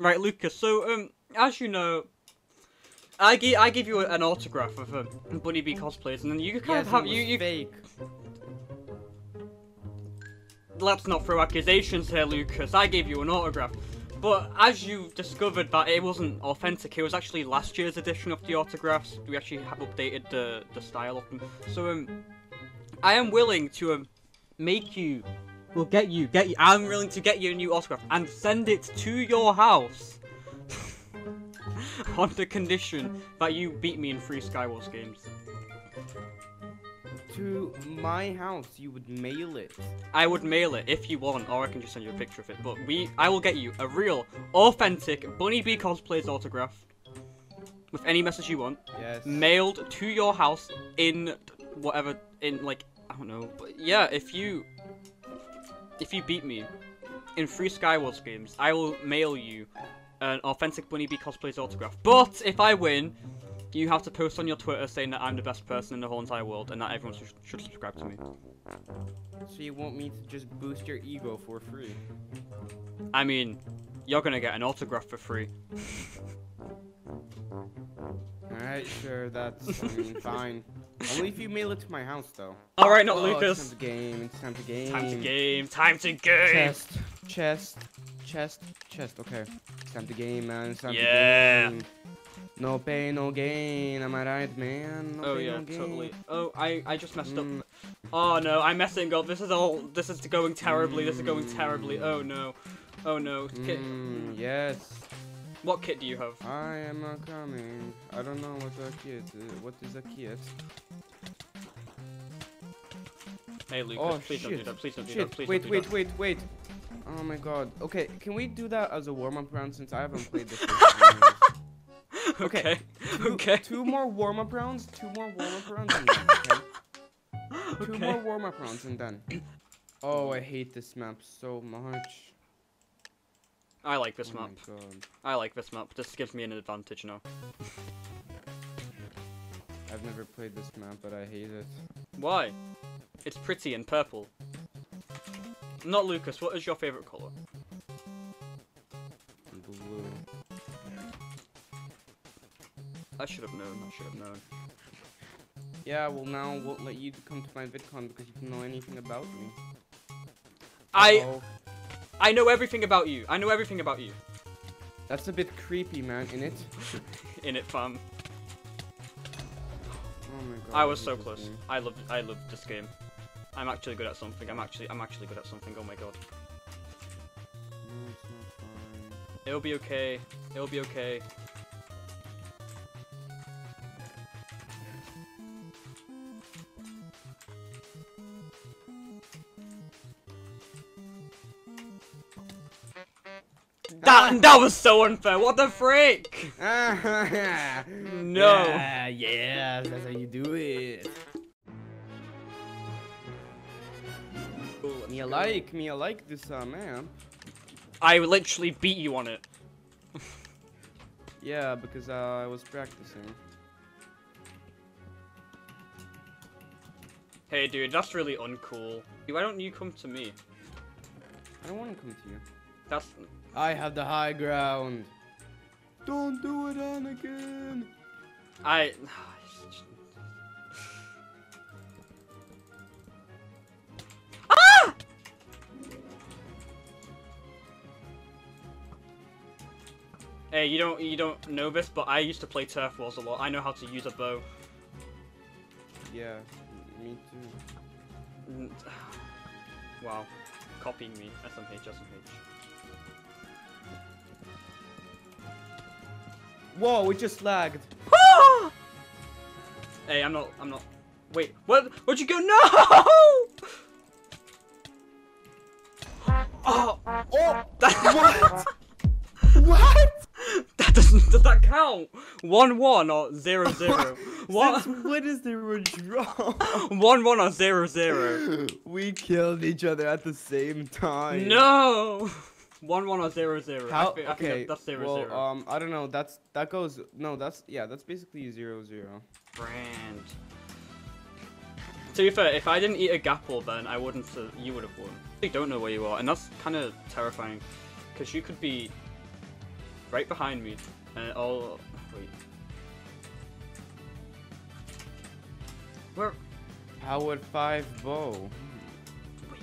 Right, Lucas, so, as you know, I give you an autograph of BunnyBeeCosplays, and then you kind of have fake. Let's not throw accusations here, Lucas. I gave you an autograph, but as you discovered that it wasn't authentic, it was actually last year's edition of the autographs. We actually have updated the style of them. So I am willing to make you, well, get you. I'm willing to get you a new autograph and send it to your house on the condition that you beat me in 3 SkyWars games. To my house, you would mail it. I would mail it if you want, or I can just send you a picture of it. But I will get you a real, authentic BunnyBeeCosplays autograph with any message you want, yes, mailed to your house in whatever, in like, I don't know. But yeah, if you beat me in 3 SkyWars games, I will mail you an authentic BunnyBeeCosplays autograph. But if I win, you have to post on your Twitter saying that I'm the best person in the whole entire world and that everyone should subscribe to me. So you want me to just boost your ego for free? I mean, you're gonna get an autograph for free. Alright, sure, that's, I mean, fine. Only if you mail it to my house, though. Alright, Not Lucas. It's time to game, it's time to game. Time to game, time to game! Chest, okay. It's time to game, man, it's time to game. No pain, no gain, am I right, man? No pain, no gain. Totally. Oh, I just messed up. Oh no, I'm messing up. This is going terribly, this is going terribly. Oh no. Oh no. Kit. Yes. What kit do you have? I am not coming. I don't know what a kit is. What is a kit? Hey Lucas, oh, please don't do that, please don't do that, please wait. Oh my god. Okay, can we do that as a warm-up round since I haven't played this game? Okay. Two more warm-up rounds. And then, okay? Two more warm-up rounds and then. Oh, I hate this map so much. I like this map. I like this map. This gives me an advantage now. I've never played this map, but I hate it. Why? It's pretty and purple. Not Lucas. What is your favorite color? Blue. I should have known, Yeah, well now I won't let you come to my VidCon because you don't know anything about me. I know everything about you. That's a bit creepy, man, innit? Innit, fam. Oh my god. I was so close. I love this game. I'm actually good at something. I'm actually good at something, oh my god. No, it's not fine. It'll be okay. It'll be okay. That was so unfair. What the frick? No. Yeah, that's how you do it. Me alike this man. I literally beat you on it. Yeah, because I was practicing. Hey, dude, that's really uncool. Why don't you come to me? I don't want to come to you. That's. I have the high ground. Don't do it, Anakin. Ah! Hey, you don't know this, but I used to play Turfwars a lot. I know how to use a bow. Yeah, me too. Wow, copying me. SMH. Whoa, it just lagged. Ah! Hey, I'm not. Wait, what? Where'd you go? No! Oh! Oh! What? What? That does that count? 1-1 or 0-0? What? What is the wrong? 1-1 or 0-0? We killed each other at the same time. No! 1-1 or 0-0. How? I okay. Think that's 0-0. Well, I don't know. That goes. No, that's That's basically 0-0. Brand. To be fair, if I didn't eat a gapple, then I wouldn't. You would have won. I don't know where you are, and that's kind of terrifying, because you could be right behind me, and all. Wait. Where? Howard 5 bow. Wait.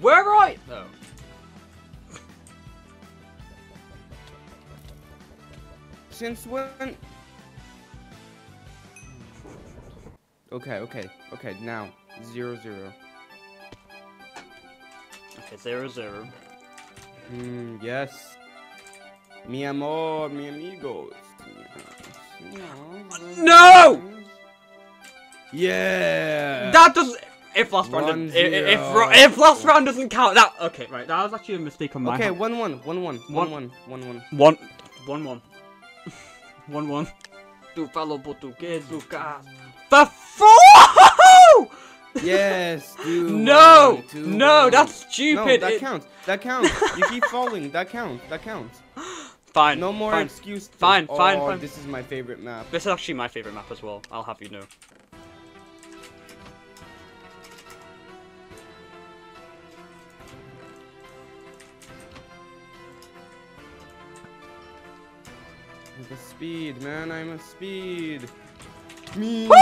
Where am I? No. Since when? Okay. Now 0-0. Okay, 0-0. Yes. Mi amor, mi amigos. No! Yeah! That doesn't... If last round doesn't... If last round doesn't count, that... Okay, right, that was actually a mistake on my part. 1-1. 1-1. Tu falo português, Lucas. The fool! Yes, dude. No! No, that's stupid! No, that counts! That counts! You keep falling, that counts! That counts! Fine. No more excuses. Fine. This is my favorite map. This is actually my favorite map as well, I'll have you know. The speed, man, I'm a speed. Me. No!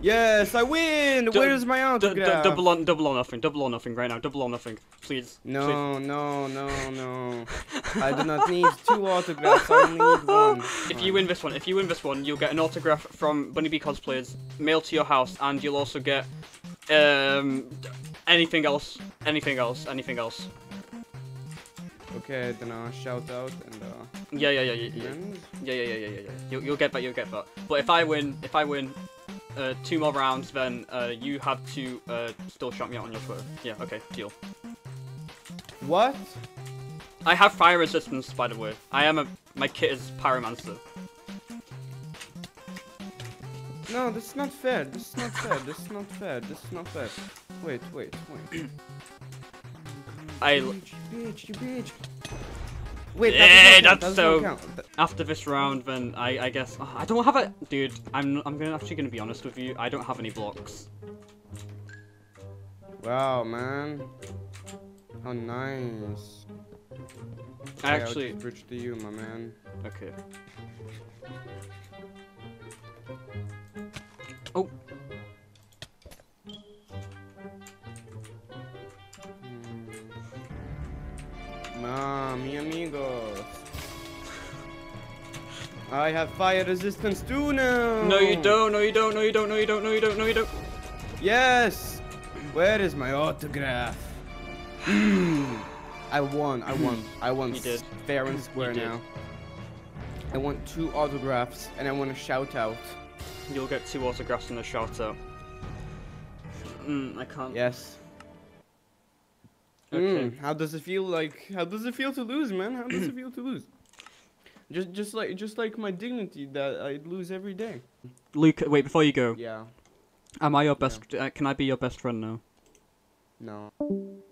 Yes, I win! Where is my autograph? Double or nothing right now, double or nothing. Please. No. I do not need two autographs, I need one. If you win this one, you'll get an autograph from BunnyBeeCosplays, mailed to your house, and you'll also get anything else. Okay, then shout out and Yeah. You'll get that. But if I win two more rounds, then you have to still shout me out on your Twitter. Yeah, okay, deal. What? I have fire resistance, by the way. My kit is pyromancer. No, this is not fair. Wait. You bitch. Wait, yeah, that's so. After this round, then I guess I don't have a dude. I'm actually gonna be honest with you. I don't have any blocks. Wow, man. How nice. Okay, I'll just bridge to you, my man. Okay. Oh. Mi amigos. I have fire resistance too now. No, you don't. Yes. Where is my autograph? I won. You did. Fair and square now. I want two autographs and I want a shout out. You'll get two autographs and a shout out. I can't. Yes. Okay. How does it feel to lose, man? How does it feel to lose? Just like my dignity that I lose every day. Luke, wait, before you go. Yeah. Am I your best? Can I be your best friend now? No.